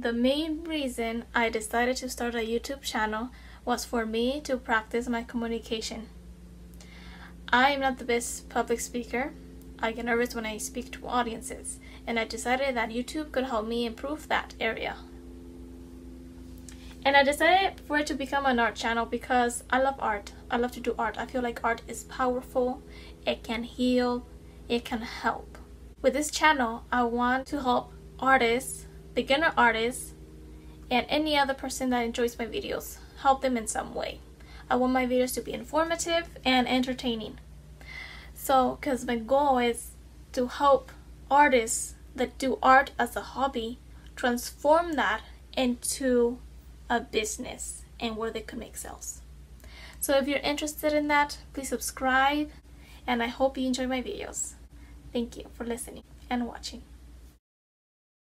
The main reason I decided to start a YouTube channel was for me to practice my communication. I am not the best public speaker. I get nervous when I speak to audiences, and I decided that YouTube could help me improve that area. And I decided for it to become an art channel because I love art. I love to do art. I feel like art is powerful. It can heal. It can help. With this channel, I want to help artists, beginner artists, and any other person that enjoys my videos, help them in some way. I want my videos to be informative and entertaining. So, because my goal is to help artists that do art as a hobby transform that into a business and where they could make sales. So if you're interested in that, please subscribe, and I hope you enjoy my videos. Thank you for listening and watching.